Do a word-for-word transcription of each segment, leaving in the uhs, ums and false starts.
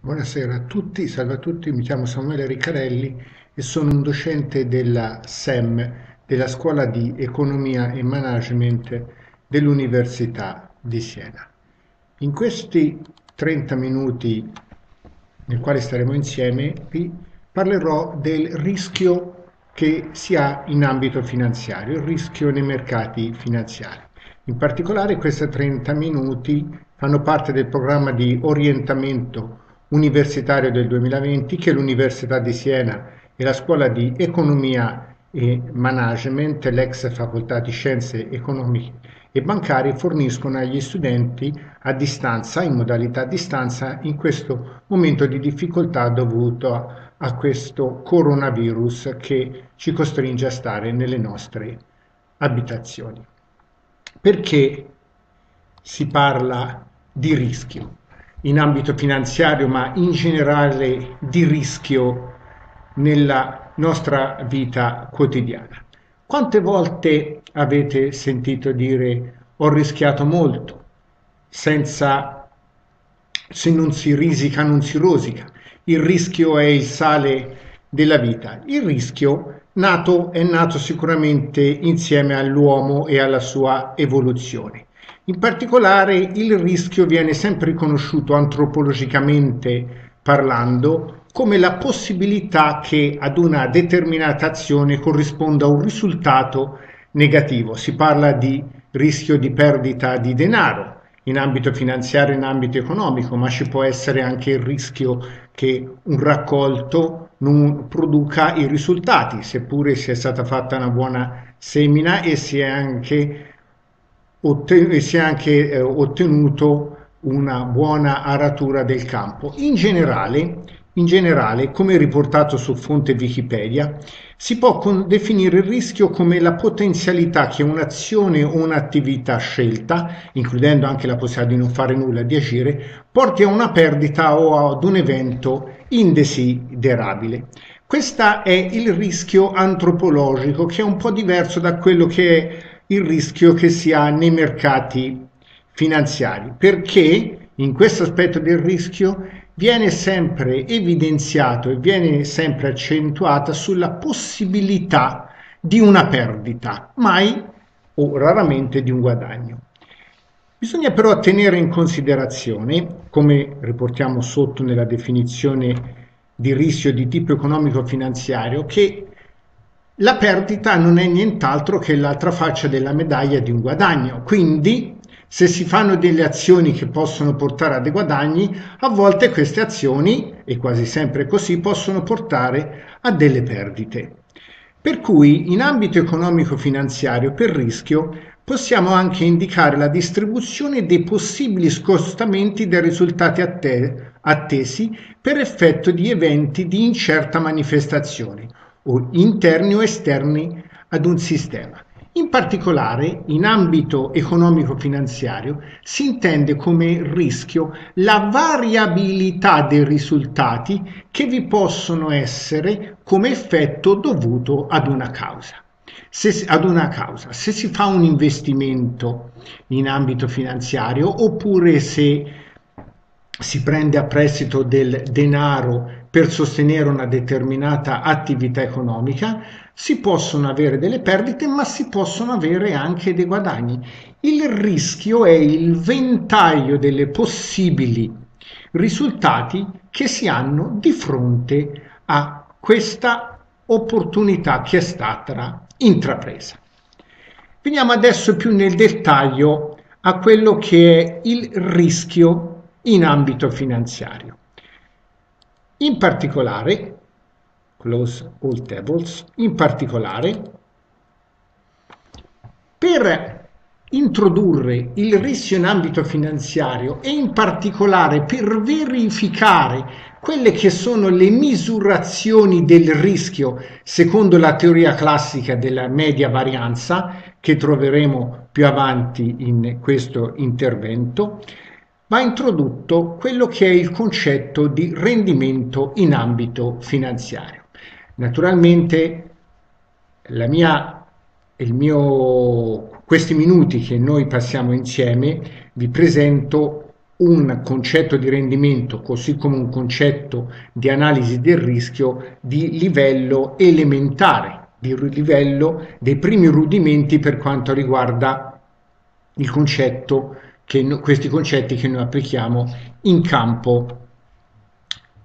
Buonasera a tutti, salve a tutti, mi chiamo Samuele Riccarelli e sono un docente della S E M, della Scuola di Economia e Management dell'Università di Siena. In questi trenta minuti nel quale staremo insieme vi parlerò del rischio che si ha in ambito finanziario, il rischio nei mercati finanziari. In particolare questi trenta minuti fanno parte del programma di orientamento universitario del duemilaventi che l'Università di Siena e la Scuola di Economia e Management, l'ex Facoltà di Scienze Economiche e Bancarie, forniscono agli studenti a distanza, in modalità a distanza, in questo momento di difficoltà dovuto a, a questo coronavirus che ci costringe a stare nelle nostre abitazioni. Perché si parla di rischio in ambito finanziario, ma in generale di rischio nella nostra vita quotidiana? Quante volte avete sentito dire "ho rischiato molto", senza se non si risica non si rosica, il rischio è il sale della vita? Il rischio nato, è nato sicuramente insieme all'uomo e alla sua evoluzione. In particolare il rischio viene sempre riconosciuto antropologicamente parlando come la possibilità che ad una determinata azione corrisponda un risultato negativo. Si parla di rischio di perdita di denaro in ambito finanziario e in ambito economico, ma ci può essere anche il rischio che un raccolto non produca i risultati, seppure sia stata fatta una buona semina e si è anche si è anche eh, ottenuto una buona aratura del campo. In generale, in generale, come riportato su fonte Wikipedia, si può con definire il rischio come la potenzialità che un'azione o un'attività scelta, includendo anche la possibilità di non fare nulla, di agire, porti a una perdita o ad un evento indesiderabile. Questo è il rischio antropologico, che è un po' diverso da quello che è il rischio che si ha nei mercati finanziari, perché in questo aspetto del rischio viene sempre evidenziato e viene sempre accentuata sulla possibilità di una perdita, mai o raramente di un guadagno. Bisogna però tenere in considerazione, come riportiamo sotto nella definizione di rischio di tipo economico-finanziario, che la perdita non è nient'altro che l'altra faccia della medaglia di un guadagno. Quindi, se si fanno delle azioni che possono portare a dei guadagni, a volte queste azioni, e quasi sempre così, possono portare a delle perdite. Per cui, in ambito economico-finanziario, per rischio, possiamo anche indicare la distribuzione dei possibili scostamenti dai risultati attesi per effetto di eventi di incerta manifestazione, o interni o esterni ad un sistema. In particolare, in ambito economico-finanziario si intende come rischio la variabilità dei risultati che vi possono essere come effetto dovuto ad una causa. Se, ad una causa. Se si fa un investimento in ambito finanziario, oppure se si prende a prestito del denaro per sostenere una determinata attività economica, si possono avere delle perdite, ma si possono avere anche dei guadagni. Il rischio è il ventaglio delle possibili risultati che si hanno di fronte a questa opportunità che è stata intrapresa. Veniamo adesso più nel dettaglio a quello che è il rischio in ambito finanziario. In particolare, close all tables, in particolare, per introdurre il rischio in ambito finanziario e in particolare per verificare quelle che sono le misurazioni del rischio secondo la teoria classica della media varianza, che troveremo più avanti in questo intervento, va introdotto quello che è il concetto di rendimento in ambito finanziario. Naturalmente la mia, il mio, questi minuti che noi passiamo insieme vi presento un concetto di rendimento, così come un concetto di analisi del rischio di livello elementare, di livello dei primi rudimenti per quanto riguarda il concetto che no, questi concetti che noi applichiamo in campo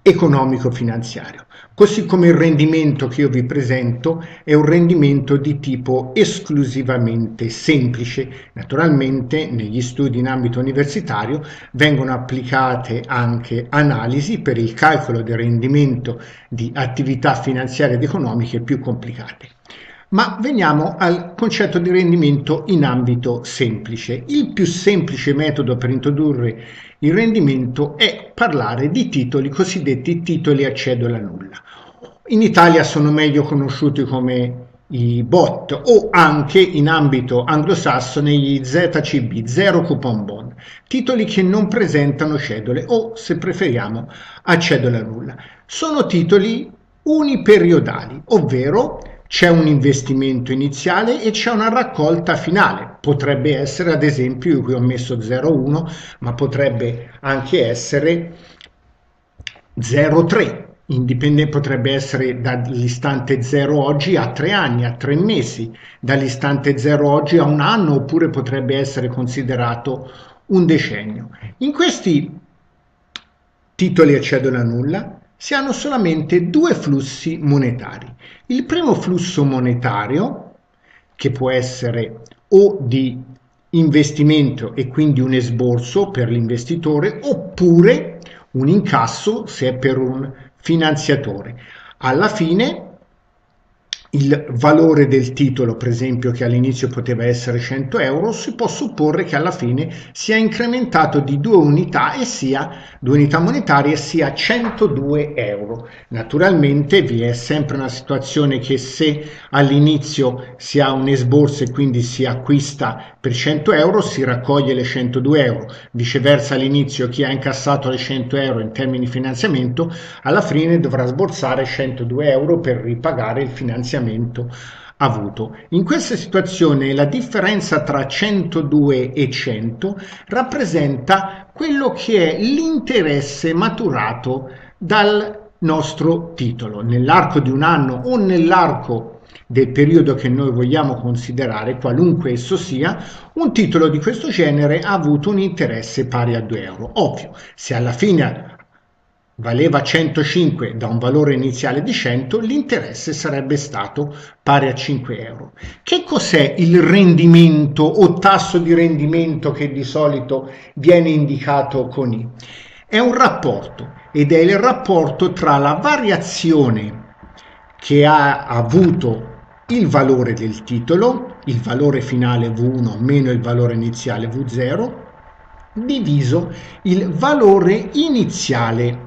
economico-finanziario. Così come il rendimento che io vi presento è un rendimento di tipo esclusivamente semplice. Naturalmente negli studi in ambito universitario vengono applicate anche analisi per il calcolo del rendimento di attività finanziarie ed economiche più complicate. Ma veniamo al concetto di rendimento in ambito semplice. Il più semplice metodo per introdurre il rendimento è parlare di titoli, cosiddetti titoli a cedola nulla. In Italia sono meglio conosciuti come i B O T o anche in ambito anglosassone gli Z C B, Zero Coupon Bond, titoli che non presentano cedole o, se preferiamo, a cedola nulla. Sono titoli uniperiodali, ovvero c'è un investimento iniziale e c'è una raccolta finale. Potrebbe essere, ad esempio, io qui ho messo zero virgola uno, ma potrebbe anche essere zero virgola tre, indipendente, potrebbe essere dall'istante zero oggi a tre anni, a tre mesi, dall'istante zero oggi a un anno, oppure potrebbe essere considerato un decennio. In questi titoli a cedola nulla si hanno solamente due flussi monetari. Il primo flusso monetario, che può essere o di investimento e quindi un esborso per l'investitore, oppure un incasso se è per un finanziatore. Alla fine il valore del titolo, per esempio, che all'inizio poteva essere cento euro, si può supporre che alla fine sia incrementato di due unità, e sia due unità monetarie, sia centodue euro. Naturalmente vi è sempre una situazione che se all'inizio si ha un esborso e quindi si acquista per cento euro, si raccoglie le centodue euro. Viceversa, all'inizio chi ha incassato le cento euro in termini di finanziamento, alla fine dovrà sborsare centodue euro per ripagare il finanziamento avuto. In questa situazione la differenza tra centodue e cento rappresenta quello che è l'interesse maturato dal nostro titolo nell'arco di un anno o nell'arco del periodo che noi vogliamo considerare, qualunque esso sia. Un titolo di questo genere ha avuto un interesse pari a due euro. Ovvio, se alla fine valeva centocinque da un valore iniziale di cento, l'interesse sarebbe stato pari a cinque euro. Che cos'è il rendimento o tasso di rendimento che di solito viene indicato con I? È un rapporto, ed è il rapporto tra la variazione che ha avuto il valore del titolo, il valore finale V uno meno il valore iniziale V zero, diviso il valore iniziale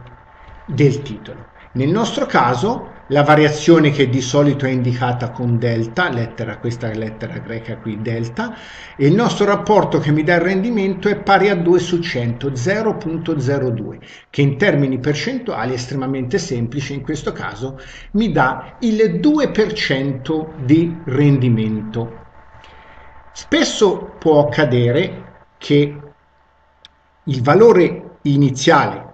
del titolo. Nel nostro caso la variazione, che di solito è indicata con delta, lettera, questa lettera greca qui delta, e il nostro rapporto che mi dà il rendimento è pari a due su cento, zero virgola zero due, che in termini percentuali è estremamente semplice, in questo caso mi dà il due per cento di rendimento. Spesso può accadere che il valore iniziale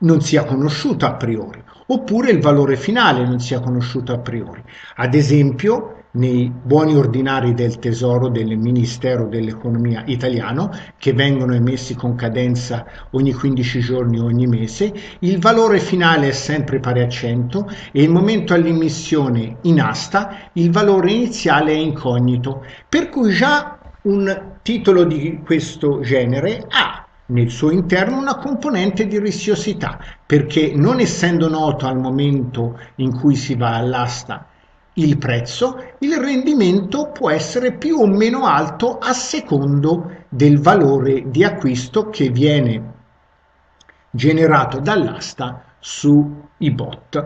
non sia conosciuto a priori, oppure il valore finale non sia conosciuto a priori. Ad esempio, nei buoni ordinari del Tesoro del Ministero dell'Economia italiano, che vengono emessi con cadenza ogni quindici giorni, ogni mese, il valore finale è sempre pari a cento e il momento all'emissione in asta il valore iniziale è incognito, per cui già un titolo di questo genere ha nel suo interno una componente di rischiosità, perché non essendo noto al momento in cui si va all'asta il prezzo, il rendimento può essere più o meno alto a secondo del valore di acquisto che viene generato dall'asta sui B O T.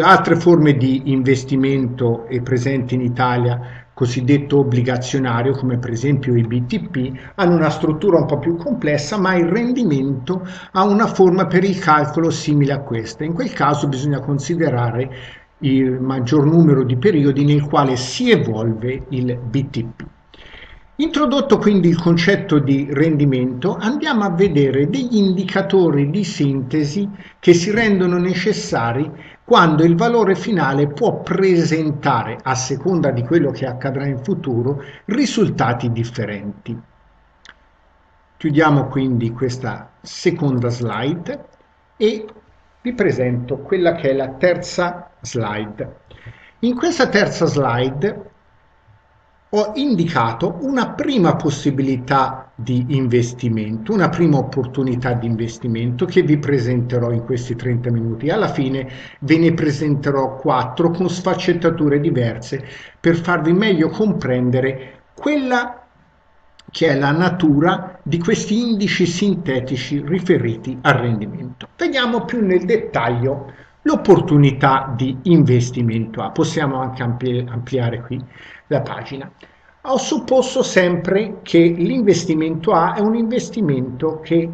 Altre forme di investimento presenti in Italia, cosiddetto obbligazionario, come per esempio i B T P, hanno una struttura un po' più complessa, ma il rendimento ha una forma per il calcolo simile a questa. In quel caso bisogna considerare il maggior numero di periodi nel quale si evolve il B T P. Introdotto quindi il concetto di rendimento, andiamo a vedere degli indicatori di sintesi che si rendono necessari quando il valore finale può presentare, a seconda di quello che accadrà in futuro, risultati differenti. Chiudiamo quindi questa seconda slide e vi presento quella che è la terza slide. In questa terza slide ho indicato una prima possibilità di investimento, una prima opportunità di investimento che vi presenterò in questi trenta minuti. Alla fine ve ne presenterò quattro con sfaccettature diverse per farvi meglio comprendere quella che è la natura di questi indici sintetici riferiti al rendimento. Vediamo più nel dettaglio l'opportunità di investimento A. Possiamo anche ampliare qui la pagina. Ho supposto sempre che l'investimento A è un investimento che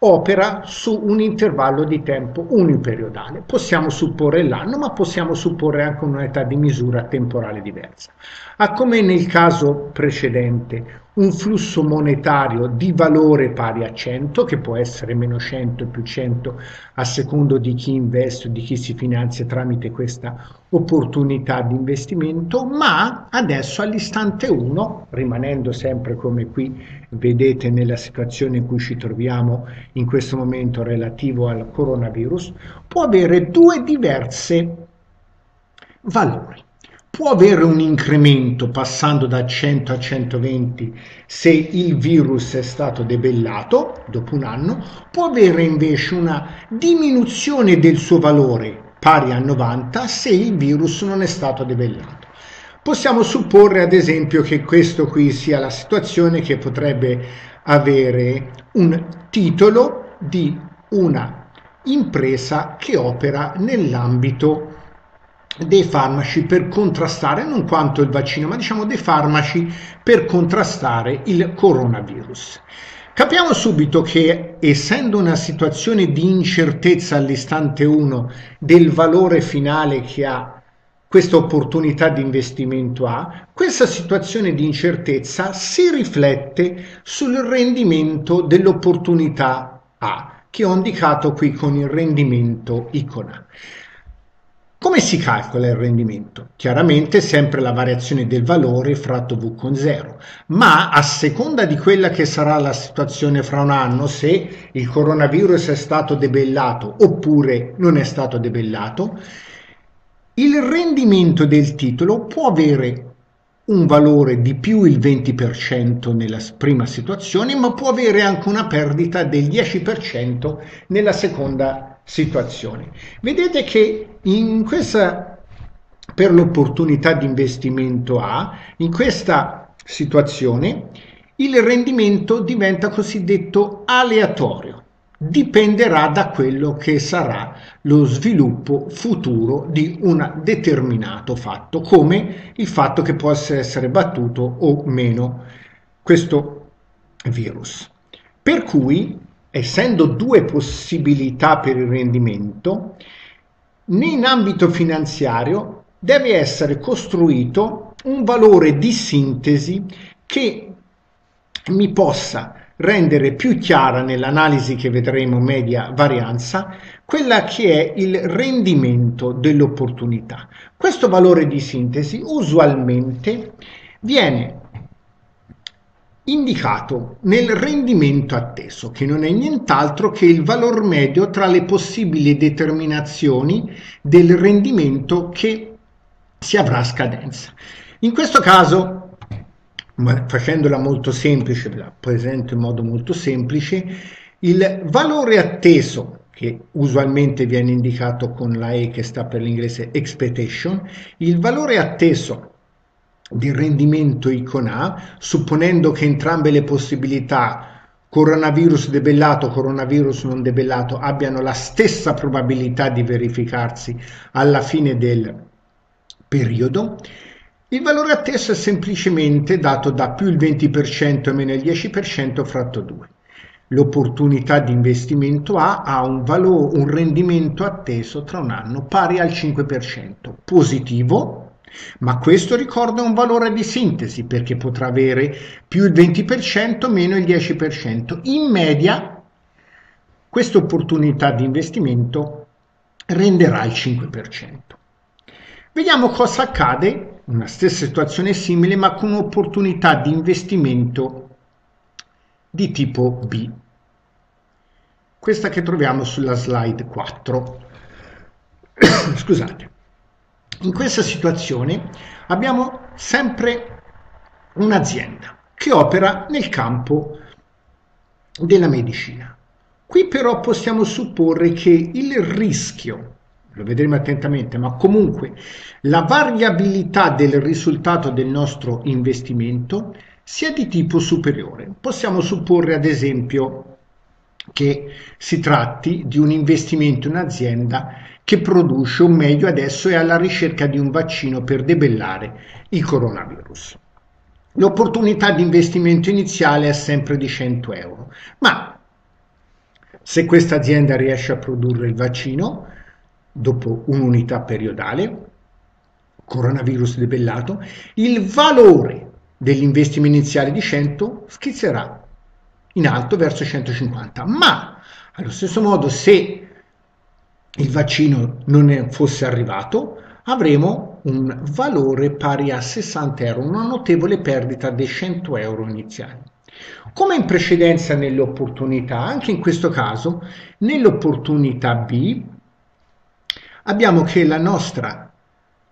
opera su un intervallo di tempo uniperiodale. Possiamo supporre l'anno, ma possiamo supporre anche un'unità di misura temporale diversa. Ha, come nel caso precedente, un flusso monetario di valore pari a cento, che può essere meno cento e più cento a secondo di chi investe o di chi si finanzia tramite questa opportunità di investimento, ma adesso all'istante uno, rimanendo sempre come qui vedete nella situazione in cui ci troviamo in questo momento relativo al coronavirus, può avere due diverse valori. Può avere un incremento passando da cento a centoventi se il virus è stato debellato dopo un anno, può avere invece una diminuzione del suo valore pari a novanta se il virus non è stato debellato. Possiamo supporre ad esempio che questo qui sia la situazione che potrebbe avere un titolo di una impresa che opera nell'ambito dei farmaci per contrastare, non quanto il vaccino, ma diciamo dei farmaci per contrastare il coronavirus. Capiamo subito che, essendo una situazione di incertezza all'istante uno del valore finale che ha questa opportunità di investimento A, questa situazione di incertezza si riflette sul rendimento dell'opportunità A, che ho indicato qui con il rendimento icona. Come si calcola il rendimento? Chiaramente sempre la variazione del valore fratto V con zero, ma a seconda di quella che sarà la situazione fra un anno, se il coronavirus è stato debellato oppure non è stato debellato, il rendimento del titolo può avere un valore di più il venti per cento nella prima situazione, ma può avere anche una perdita del dieci per cento nella seconda situazione. Vedete che in questa, per l'opportunità di investimento A, in questa situazione il rendimento diventa cosiddetto aleatorio, dipenderà da quello che sarà lo sviluppo futuro di un determinato fatto, come il fatto che possa essere battuto o meno questo virus. Per cui, essendo due possibilità per il rendimento, in ambito finanziario deve essere costruito un valore di sintesi che mi possa rendere più chiara, nell'analisi che vedremo media varianza, quella che è il rendimento dell'opportunità. Questo valore di sintesi usualmente viene indicato nel rendimento atteso, che non è nient'altro che il valor medio tra le possibili determinazioni del rendimento che si avrà a scadenza. In questo caso, facendola molto semplice, la presento in modo molto semplice, il valore atteso, che usualmente viene indicato con la E che sta per l'inglese expectation, il valore atteso del rendimento icona, supponendo che entrambe le possibilità, coronavirus debellato, coronavirus non debellato, abbiano la stessa probabilità di verificarsi alla fine del periodo, il valore atteso è semplicemente dato da più il venti per cento e meno il dieci per cento fratto due. L'opportunità di investimento A ha un, valore, un rendimento atteso tra un anno pari al cinque per cento, positivo, Ma questo ricorda un valore di sintesi perché potrà avere più il venti per cento meno il dieci per cento. In media questa opportunità di investimento renderà il cinque per cento. Vediamo cosa accade, una stessa situazione simile ma con un'opportunità di investimento di tipo B. Questa che troviamo sulla slide quattro. Scusate. In questa situazione abbiamo sempre un'azienda che opera nel campo della medicina. Qui però possiamo supporre che il rischio, lo vedremo attentamente, ma comunque la variabilità del risultato del nostro investimento sia di tipo superiore. Possiamo supporre ad esempio che si tratti di un investimento in un'azienda che produce, o meglio adesso è alla ricerca di un vaccino per debellare il coronavirus. L'opportunità di investimento iniziale è sempre di cento euro, ma se questa azienda riesce a produrre il vaccino dopo un'unità periodale, coronavirus debellato, il valore dell'investimento iniziale di cento schizzerà in alto verso centocinquanta, ma allo stesso modo se il vaccino non fosse arrivato avremo un valore pari a sessanta euro, una notevole perdita dei cento euro iniziali. Come in precedenza nell'opportunità, anche in questo caso nell'opportunità B abbiamo che la nostra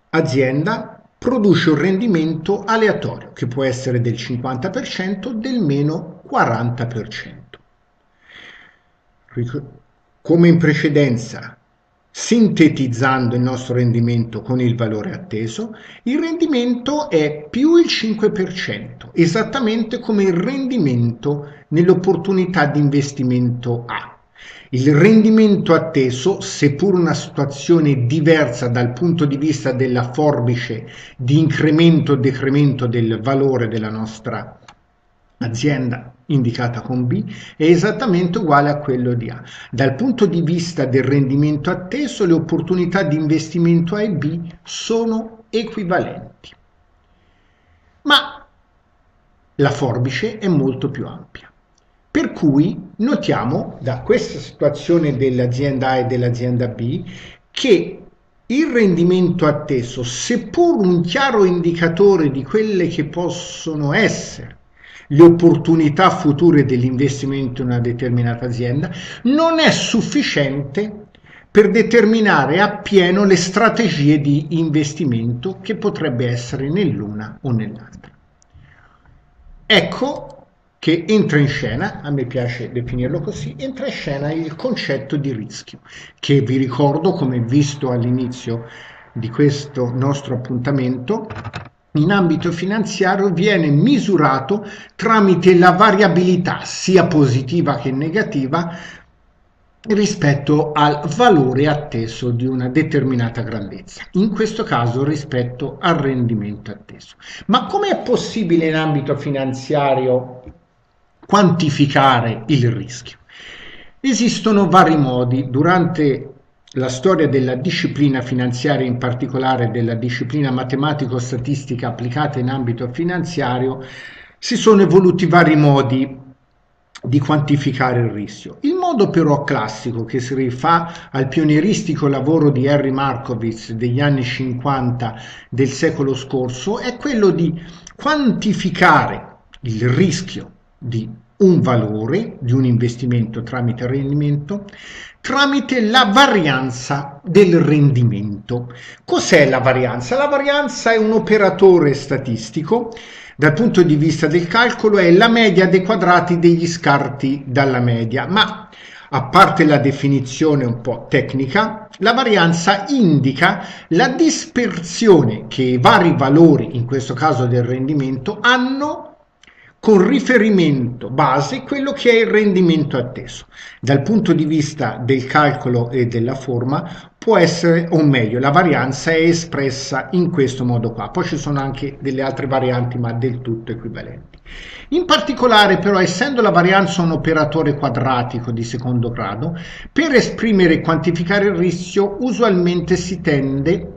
azienda produce un rendimento aleatorio che può essere del cinquanta per cento, del meno quaranta per cento. Come in precedenza, sintetizzando il nostro rendimento con il valore atteso, il rendimento è più il cinque per cento, esattamente come il rendimento nell'opportunità di investimento A. Il rendimento atteso, seppur una situazione diversa dal punto di vista della forbice di incremento o decremento del valore della nostra azienda indicata con B, è esattamente uguale a quello di A. Dal punto di vista del rendimento atteso, le opportunità di investimento A e B sono equivalenti. Ma la forbice è molto più ampia. Per cui notiamo da questa situazione dell'azienda A e dell'azienda B che il rendimento atteso, seppur un chiaro indicatore di quelle che possono essere le opportunità future dell'investimento in una determinata azienda, non è sufficiente per determinare appieno le strategie di investimento che potrebbe essere nell'una o nell'altra. Ecco che entra in scena, a me piace definirlo così, entra in scena il concetto di rischio, che vi ricordo, come visto all'inizio di questo nostro appuntamento, in ambito finanziario viene misurato tramite la variabilità, sia positiva che negativa, rispetto al valore atteso di una determinata grandezza, in questo caso rispetto al rendimento atteso. Ma come è possibile in ambito finanziario quantificare il rischio? Esistono vari modi. Durante la storia della disciplina finanziaria, in particolare della disciplina matematico-statistica applicata in ambito finanziario, si sono evoluti vari modi di quantificare il rischio. Il modo però classico, che si rifà al pionieristico lavoro di Harry Markowitz degli anni cinquanta del secolo scorso, è quello di quantificare il rischio di un valore, di un investimento tramite rendimento, tramite la varianza del rendimento. Cos'è la varianza? La varianza è un operatore statistico. Dal punto di vista del calcolo è la media dei quadrati degli scarti dalla media, ma a parte la definizione un po' tecnica, la varianza indica la dispersione che i vari valori, in questo caso del rendimento, hanno con riferimento base quello che è il rendimento atteso. Dal punto di vista del calcolo e della forma può essere, o meglio, la varianza è espressa in questo modo qua. Poi ci sono anche delle altre varianti, ma del tutto equivalenti. In particolare però, essendo la varianza un operatore quadratico di secondo grado, per esprimere e quantificare il rischio usualmente si tende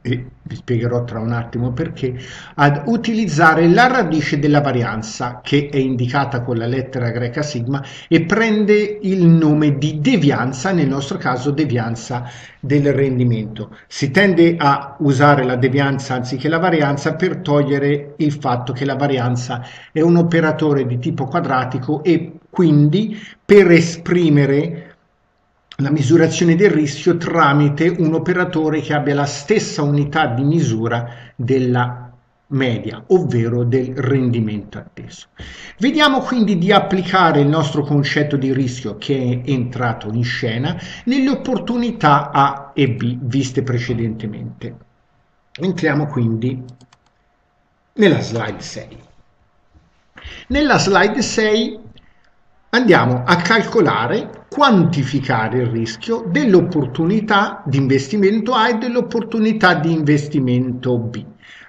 e vi spiegherò tra un attimo perché, ad utilizzare la radice della varianza, che è indicata con la lettera greca sigma e prende il nome di devianza, nel nostro caso devianza del rendimento. Si tende a usare la devianza anziché la varianza per togliere il fatto che la varianza è un operatore di tipo quadratico e quindi per esprimere la misurazione del rischio tramite un operatore che abbia la stessa unità di misura della media, ovvero del rendimento atteso. Vediamo quindi di applicare il nostro concetto di rischio che è entrato in scena nelle opportunità A e B viste precedentemente. Entriamo quindi nella slide sei. Nella slide sei andiamo a calcolare, quantificare il rischio dell'opportunità di investimento A e dell'opportunità di investimento B.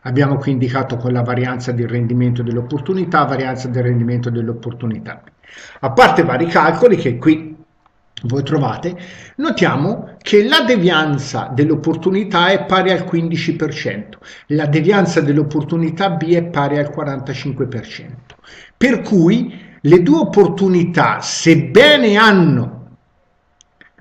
Abbiamo qui indicato con la varianza del rendimento dell'opportunità, varianza del rendimento dell'opportunità B. A parte vari calcoli che qui voi trovate, notiamo che la devianza dell'opportunità è pari al quindici per cento, la devianza dell'opportunità B è pari al quarantacinque per cento, per cui le due opportunità, sebbene hanno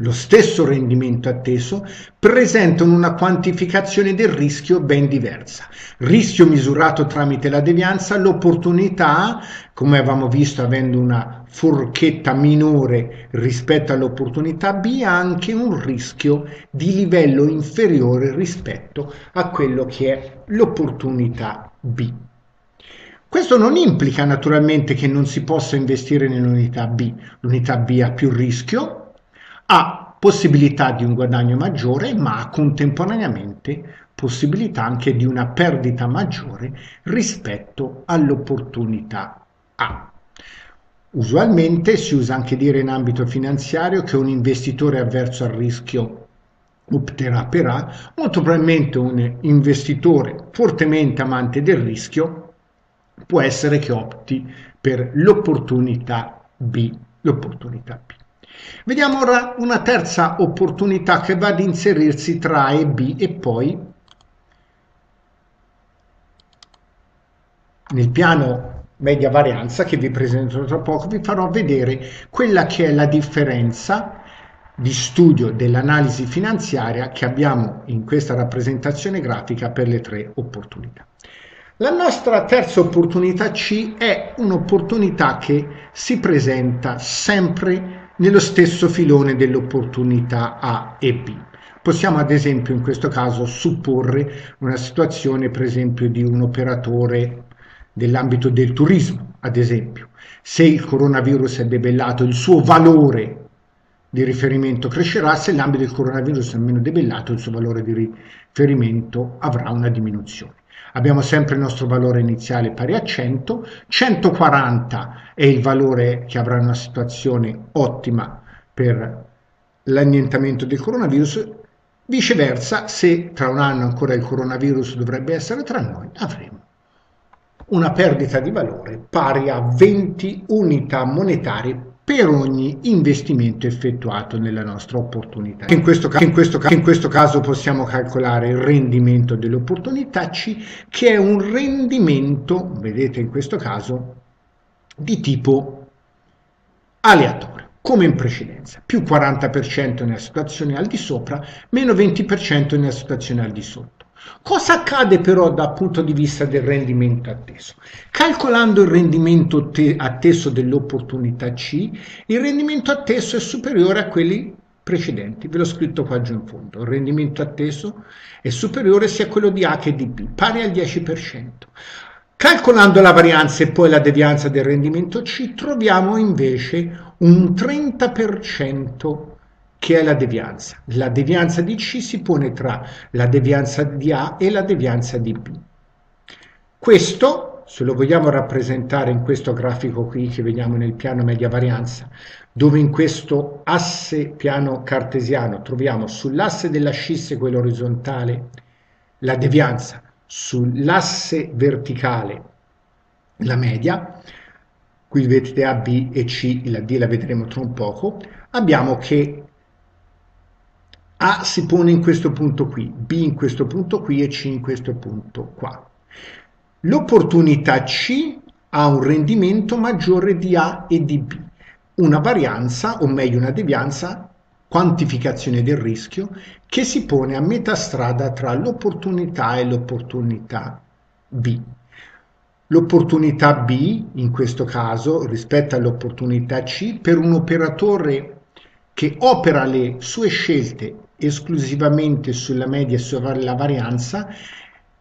lo stesso rendimento atteso, presentano una quantificazione del rischio ben diversa. Rischio misurato tramite la devianza, l'opportunità, come avevamo visto avendo una forchetta minore rispetto all'opportunità B, ha anche un rischio di livello inferiore rispetto a quello che è l'opportunità B. Questo non implica naturalmente che non si possa investire nell'unità B. L'unità B ha più rischio, ha possibilità di un guadagno maggiore, ma ha contemporaneamente possibilità anche di una perdita maggiore rispetto all'opportunità A. Usualmente si usa anche dire in ambito finanziario che un investitore avverso al rischio opterà per A, molto probabilmente un investitore fortemente amante del rischio può essere che opti per l'opportunità B, l'opportunità B. Vediamo ora una terza opportunità che va ad inserirsi tra A e B e poi nel piano media varianza che vi presento tra poco vi farò vedere quella che è la differenza di studio dell'analisi finanziaria che abbiamo in questa rappresentazione grafica per le tre opportunità. La nostra terza opportunità C è un'opportunità che si presenta sempre nello stesso filone dell'opportunità A e B. Possiamo ad esempio in questo caso supporre una situazione per esempio di un operatore dell'ambito del turismo, ad esempio. Se il coronavirus è debellato, il suo valore di riferimento crescerà, se l'ambito del coronavirus è meno debellato, il suo valore di riferimento avrà una diminuzione. Abbiamo sempre il nostro valore iniziale pari a cento, centoquaranta è il valore che avrà una situazione ottima per l'annientamento del coronavirus, viceversa se tra un anno ancora il coronavirus dovrebbe essere tra noi avremo una perdita di valore pari a venti unità monetarie per ogni investimento effettuato nella nostra opportunità. In questo, in, questo in questo caso possiamo calcolare il rendimento dell'opportunità C, che è un rendimento, vedete in questo caso, di tipo aleatorio, come in precedenza. Più quaranta per cento nella situazione al di sopra, meno venti per cento nella situazione al di sotto. Cosa accade però dal punto di vista del rendimento atteso? Calcolando il rendimento atteso dell'opportunità C, il rendimento atteso è superiore a quelli precedenti, ve l'ho scritto qua giù in fondo, il rendimento atteso è superiore sia a quello di A che di B, pari al dieci per cento. Calcolando la varianza e poi la devianza del rendimento C, troviamo invece un trenta per cento che è la devianza. La devianza di C si pone tra la devianza di A e la devianza di B. Questo, se lo vogliamo rappresentare in questo grafico qui che vediamo nel piano media varianza, dove in questo asse piano cartesiano troviamo sull'asse dell'ascisse, quello orizzontale, la devianza, sull'asse verticale la media, qui vedete A, B e C, la D la vedremo tra un poco, abbiamo che A si pone in questo punto qui, B in questo punto qui e C in questo punto qua. L'opportunità C ha un rendimento maggiore di A e di B, una varianza, o meglio una devianza, quantificazione del rischio, che si pone a metà strada tra l'opportunità e l'opportunità B. L'opportunità B, in questo caso, rispetto all'opportunità C, per un operatore che opera le sue scelte esclusivamente sulla media e sulla varianza,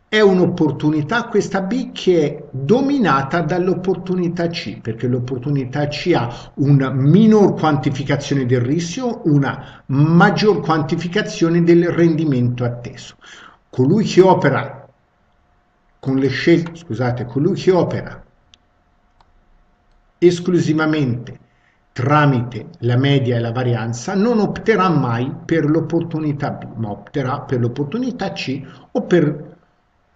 è un'opportunità, questa B, che è dominata dall'opportunità C, perché l'opportunità C ha una minor quantificazione del rischio, una maggior quantificazione del rendimento atteso. Colui che opera con le scelte, scusate, colui che opera esclusivamente tramite la media e la varianza non opterà mai per l'opportunità B, ma opterà per l'opportunità C o per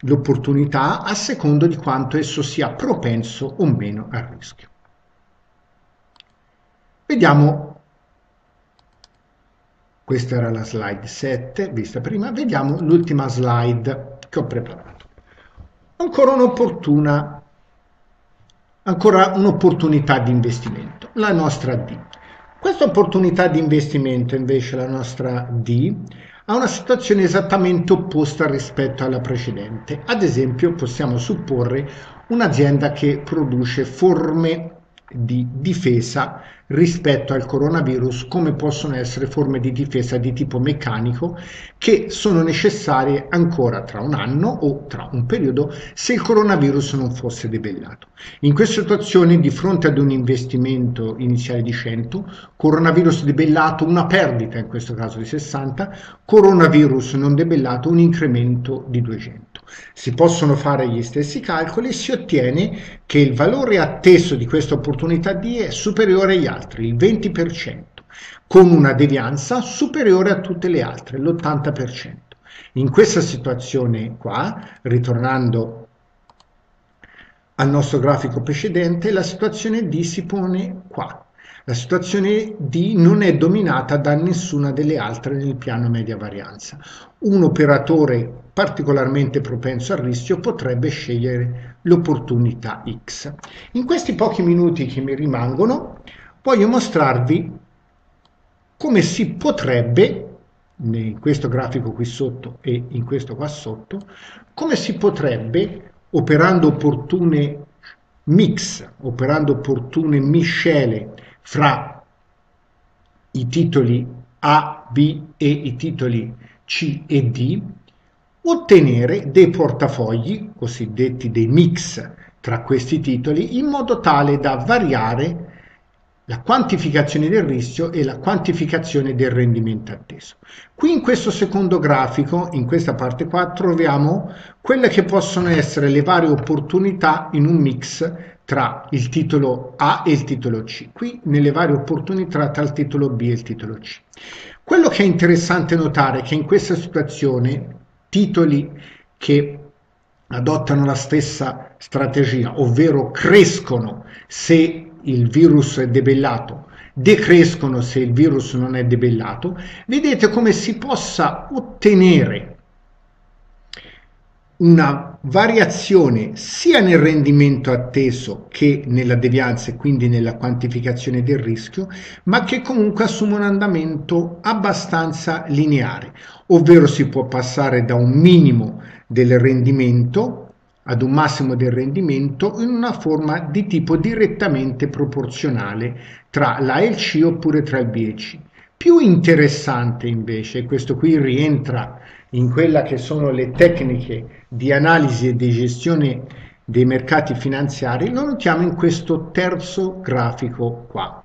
l'opportunità a secondo di quanto esso sia propenso o meno al rischio. Vediamo, questa era la slide sette vista prima, vediamo l'ultima slide che ho preparato. Ancora un'opportuna, ancora un'opportunità di investimento, la nostra D. Questa opportunità di investimento invece, la nostra D, ha una situazione esattamente opposta rispetto alla precedente. Ad esempio, possiamo supporre un'azienda che produce forme di difesa rispetto al coronavirus, come possono essere forme di difesa di tipo meccanico, che sono necessarie ancora tra un anno o tra un periodo se il coronavirus non fosse debellato. In questa situazione, di fronte ad un investimento iniziale di cento, coronavirus debellato una perdita in questo caso di sessanta, coronavirus non debellato un incremento di duecento. Si possono fare gli stessi calcoli e si ottiene che il valore atteso di questa opportunità D è superiore agli altri, il venti per cento, con una devianza superiore a tutte le altre, l'ottanta per cento. In questa situazione qua, ritornando al nostro grafico precedente, la situazione D si pone qua. La situazione D non è dominata da nessuna delle altre nel piano media varianza. Un operatore particolarmente propenso al rischio potrebbe scegliere l'opportunità X. In questi pochi minuti che mi rimangono, voglio mostrarvi come si potrebbe, in questo grafico qui sotto e in questo qua sotto, come si potrebbe, operando opportune mix, operando opportune miscele fra i titoli A, B e i titoli C e D, ottenere dei portafogli, cosiddetti dei mix tra questi titoli, in modo tale da variare la quantificazione del rischio e la quantificazione del rendimento atteso. Qui in questo secondo grafico, in questa parte qua, troviamo quelle che possono essere le varie opportunità in un mix tra il titolo A e il titolo C, qui nelle varie opportunità tra il titolo B e il titolo C. Quello che è interessante notare è che in questa situazione titoli che adottano la stessa strategia, ovvero crescono se il virus è debellato, decrescono se il virus non è debellato, vedete come si possa ottenere una variazione sia nel rendimento atteso che nella devianza e quindi nella quantificazione del rischio, ma che comunque assume un andamento abbastanza lineare, ovvero si può passare da un minimo del rendimento ad un massimo del rendimento in una forma di tipo direttamente proporzionale tra l'A e il C oppure tra il B e il C. Più interessante invece, questo qui rientra in quella che sono le tecniche di analisi e di gestione dei mercati finanziari, lo notiamo in questo terzo grafico qua.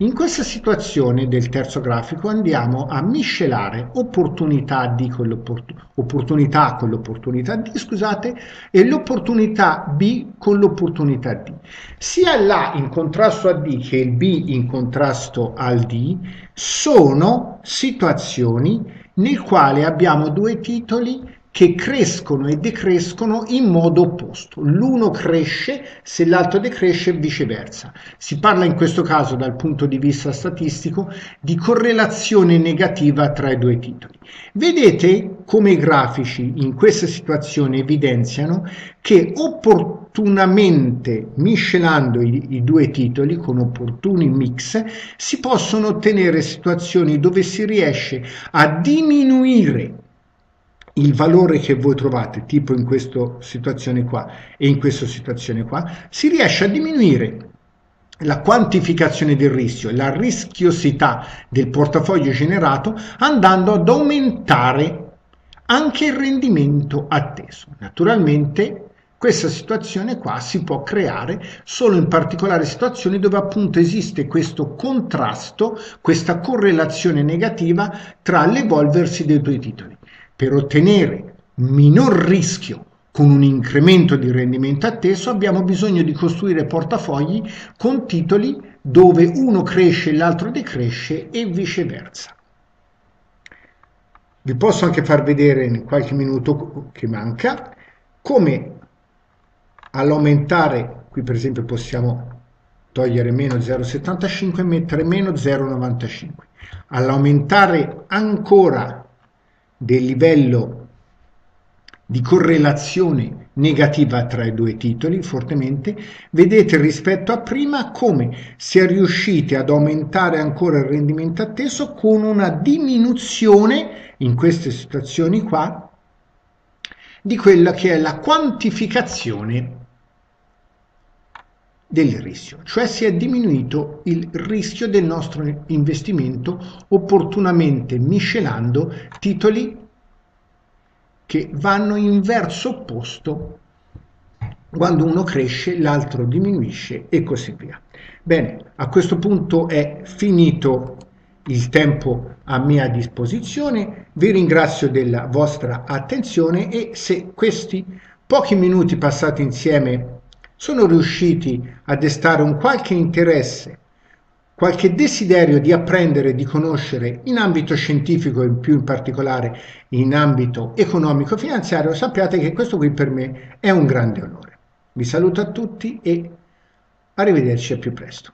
In questa situazione del terzo grafico andiamo a miscelare opportunità D con l'opportunità A con l'opportunità D, scusate, e l'opportunità B con l'opportunità D. Sia l'A in contrasto a D che il B in contrasto al D sono situazioni nel quale abbiamo due titoli che crescono e decrescono in modo opposto. L'uno cresce se l'altro decresce e viceversa. Si parla in questo caso, dal punto di vista statistico, di correlazione negativa tra i due titoli. Vedete come i grafici in questa situazione evidenziano che opportunamente miscelando i, i due titoli con opportuni mix si possono ottenere situazioni dove si riesce a diminuire il valore che voi trovate, tipo in questa situazione qua e in questa situazione qua, si riesce a diminuire la quantificazione del rischio, la rischiosità del portafoglio generato, andando ad aumentare anche il rendimento atteso. Naturalmente questa situazione qua si può creare solo in particolari situazioni dove appunto esiste questo contrasto, questa correlazione negativa tra l'evolversi dei due titoli. Per ottenere minor rischio con un incremento di rendimento atteso abbiamo bisogno di costruire portafogli con titoli dove uno cresce e l'altro decresce e viceversa. Vi posso anche far vedere in qualche minuto che manca come all'aumentare, qui per esempio possiamo togliere meno zero virgola settantacinque e mettere meno zero virgola novantacinque, all'aumentare ancora del livello di correlazione negativa tra i due titoli fortemente, vedete rispetto a prima come si è riusciti ad aumentare ancora il rendimento atteso con una diminuzione in queste situazioni qua di quella che è la quantificazione del rischio, cioè si è diminuito il rischio del nostro investimento opportunamente miscelando titoli che vanno in verso opposto, quando uno cresce l'altro diminuisce e così via. Bene, a questo punto è finito il tempo a mia disposizione, vi ringrazio della vostra attenzione e se questi pochi minuti passati insieme sono riusciti a destare un qualche interesse, qualche desiderio di apprendere, di conoscere in ambito scientifico e più in particolare in ambito economico-finanziario, sappiate che questo qui per me è un grande onore. Vi saluto a tutti e arrivederci a più presto.